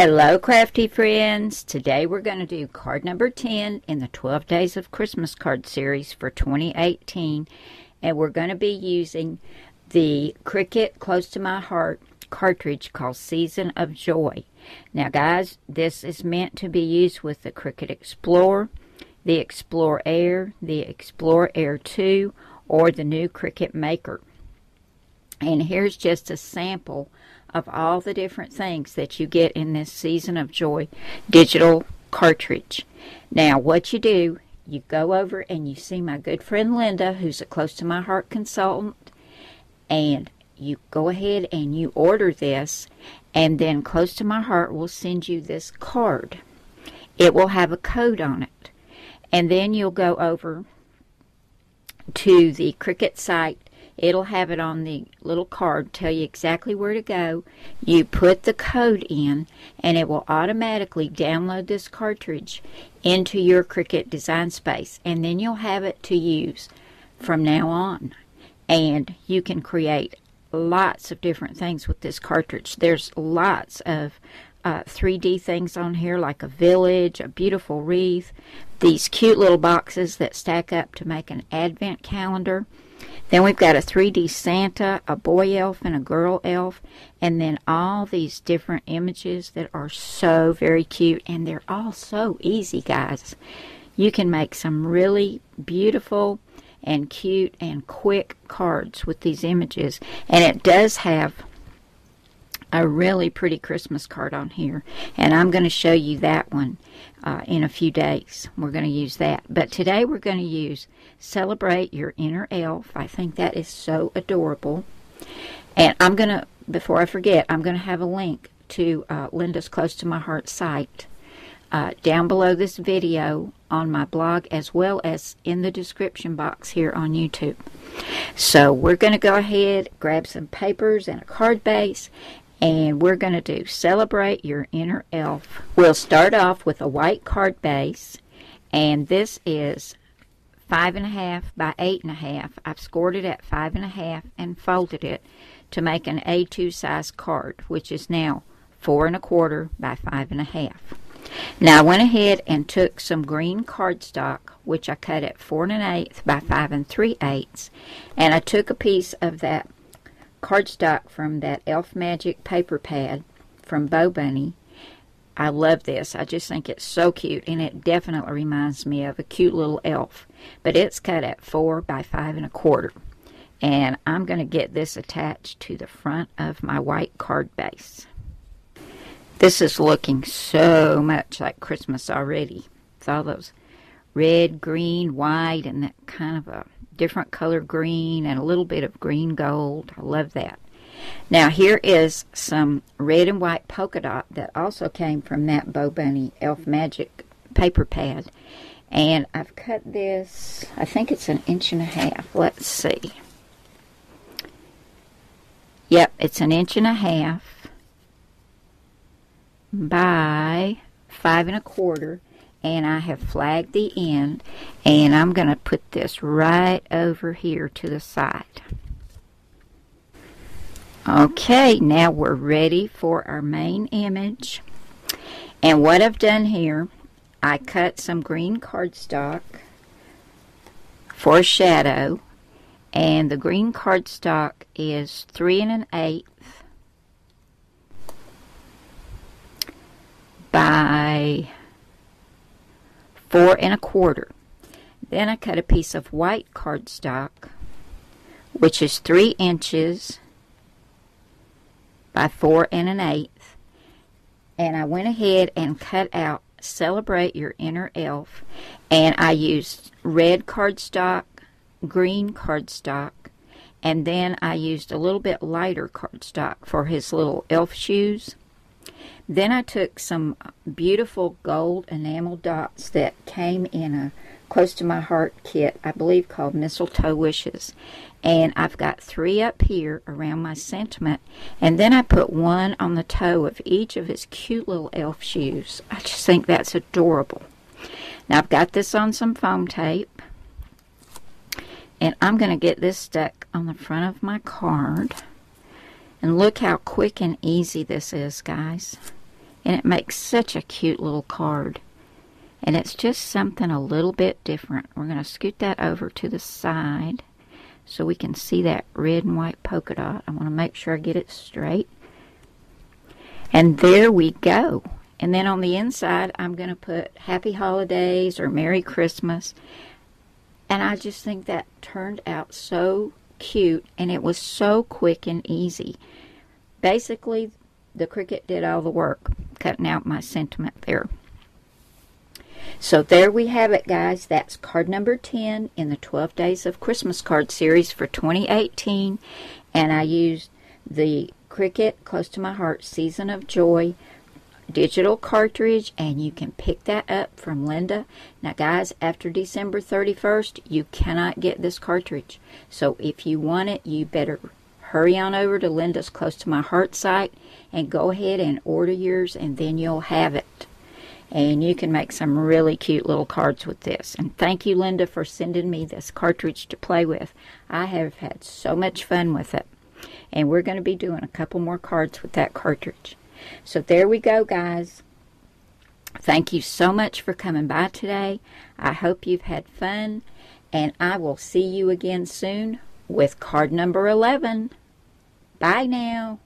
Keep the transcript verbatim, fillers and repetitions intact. Hello crafty friends, today we're going to do card number ten in the twelve Days of Christmas card series for twenty eighteen, and we're going to be using the Cricut Close to My Heart cartridge called Season of Joy. Now guys, this is meant to be used with the Cricut Explore, the Explore Air, the Explore Air two, or the new Cricut Maker. And here's just a sample of all the different things that you get in this Season of Joy digital cartridge. Now what you do, you go over and you see my good friend Linda, who's a Close to My Heart consultant, and you go ahead and you order this, and then Close to My Heart will send you this card. It will have a code on it, and then you'll go over to the Cricut site. It'll have it on the little card, tell you exactly where to go. You put the code in, and it will automatically download this cartridge into your Cricut Design Space, and then you'll have it to use from now on. And you can create lots of different things with this cartridge. There's lots of uh, three D things on here, like a village, a beautiful wreath, these cute little boxes that stack up to make an advent calendar. Then we've got a three D Santa, a boy elf, and a girl elf. And then all these different images that are so very cute. And they're all so easy, guys. You can make some really beautiful and cute and quick cards with these images. And it does have a really pretty Christmas card on here. And I'm going to show you that one uh, in a few days. We're going to use that. But today we're going to use Celebrate Your Inner Elf. I think that is so adorable. And I'm going to, before I forget, I'm going to have a link to uh, Linda's Close to My Heart site uh, down below this video on my blog, as well as in the description box here on YouTube. So we're going to go ahead, grab some papers and a card base, and we're going to do Celebrate Your Inner Elf. We'll start off with a white card base, and this is five and a half by eight and a half. I've scored it at five and a half and folded it to make an A two size card, which is now four and a quarter by five and a half. Now I went ahead and took some green cardstock, which I cut at four and an eighth by five and three eighths, and I took a piece of that cardstock from that Elf Magic paper pad from Bo Bunny. I love this. I just think it's so cute, and it definitely reminds me of a cute little elf. But it's cut at four by five and a quarter, and I'm going to get this attached to the front of my white card base. This is looking so much like Christmas already, with all those red, green, white, and that kind of a different color green and a little bit of green gold. I love that. Now here is some red and white polka dot that also came from that Bo Bunny Elf Magic paper pad. And I've cut this, I think it's an inch and a half. Let's see. Yep, it's an inch and a half by five and a quarter. And I have flagged the end, and I'm going to put this right over here to the side. Okay, now we're ready for our main image. And what I've done here, I cut some green cardstock for a shadow, and the green cardstock is three and an eighth by four and a quarter. Then I cut a piece of white cardstock, which is three inches by four and an eighth, and I went ahead and cut out Celebrate Your Inner Elf, and I used red cardstock, green cardstock, and then I used a little bit lighter cardstock for his little elf shoes. Then I took some beautiful gold enamel dots that came in a Close to My Heart kit, I believe called Mistletoe Wishes. And I've got three up here around my sentiment. And then I put one on the toe of each of his cute little elf shoes. I just think that's adorable. Now I've got this on some foam tape. And I'm going to get this stuck on the front of my card. And look how quick and easy this is, guys. and it makes such a cute little card. And it's just something a little bit different. We're going to scoot that over to the side so we can see that red and white polka dot. I want to make sure I get it straight. And there we go. And then on the inside, I'm going to put Happy Holidays or Merry Christmas. And I just think that turned out so cute, and it was so quick and easy. Basically, the Cricut did all the work, cutting out my sentiment there. So there we have it, guys. That's card number ten in the twelve Days of Christmas card series for twenty eighteen. And I used the Cricut Close to My Heart Season of Joy digital cartridge, and you can pick that up from Linda. Now, guys, after December thirty-first, you cannot get this cartridge. So if you want it, you better hurry on over to Linda's Close to My Heart site and go ahead and order yours, and then you'll have it. And you can make some really cute little cards with this. And thank you, Linda, for sending me this cartridge to play with. I have had so much fun with it. And we're going to be doing a couple more cards with that cartridge. So there we go, guys. Thank you so much for coming by today. I hope you've had fun. And I will see you again soon with card number eleven. Bye now.